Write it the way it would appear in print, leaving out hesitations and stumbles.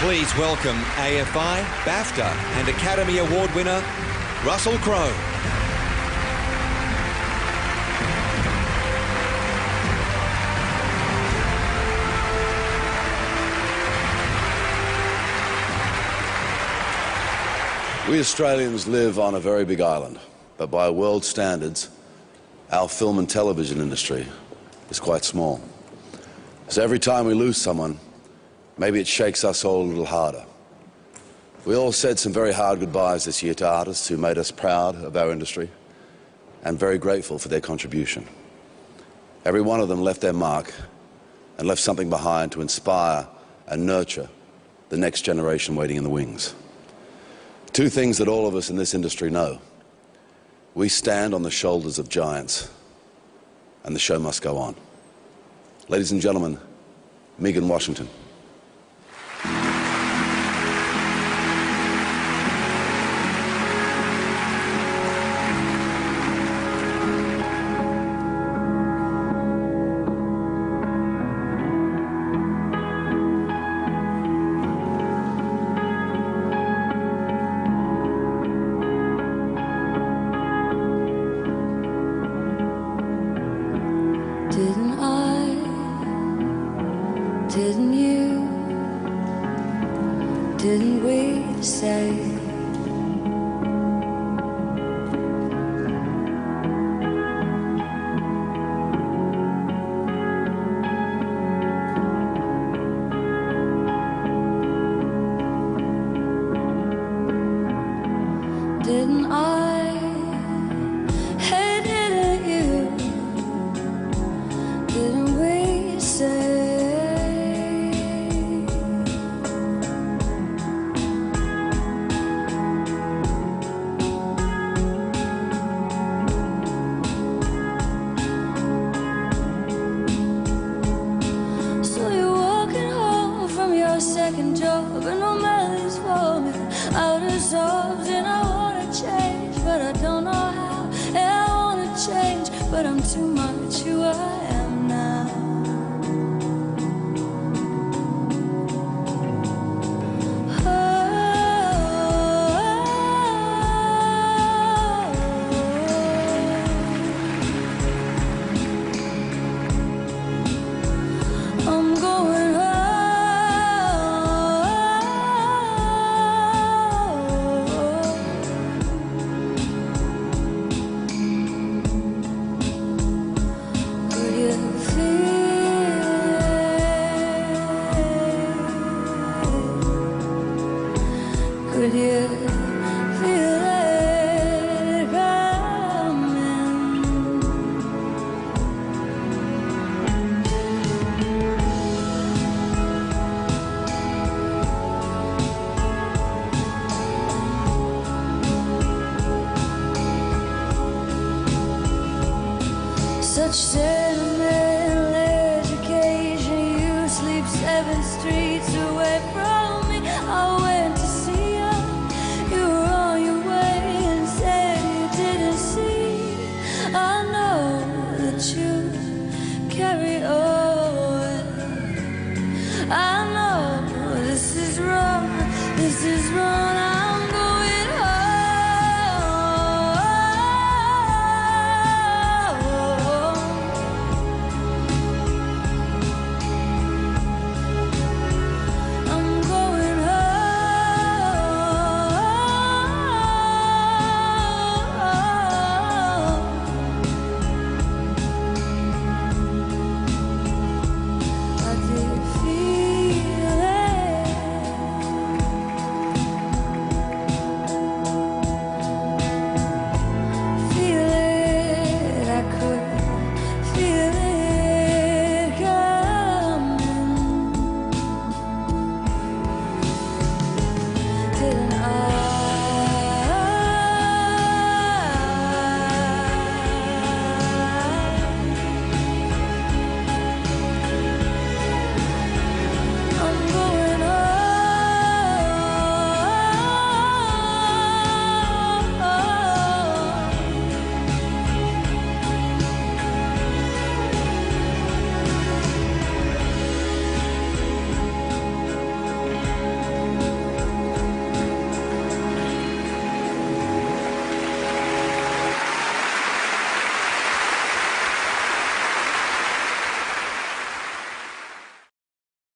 Please welcome AFI, BAFTA and Academy Award winner, Russell Crowe. We Australians live on a very big island, but by world standards, our film and television industry is quite small. So every time we lose someone, maybe it shakes us all a little harder. We all said some very hard goodbyes this year to artists who made us proud of our industry and very grateful for their contribution. Every one of them left their mark and left something behind to inspire and nurture the next generation waiting in the wings. Two things that all of us in this industry know. We stand on the shoulders of giants, and the show must go on. Ladies and gentlemen, Megan Washington. Didn't you, didn't we say didn't I head it at you, didn't we say second job, and all Melly's woman out is off, and I wanna change, but I don't know how. And I wanna change, but I'm too much who I am now. I'm going. Could you feel it coming? Such sentimental education, you sleep 7 streets away from me. I went to see. I know this is wrong.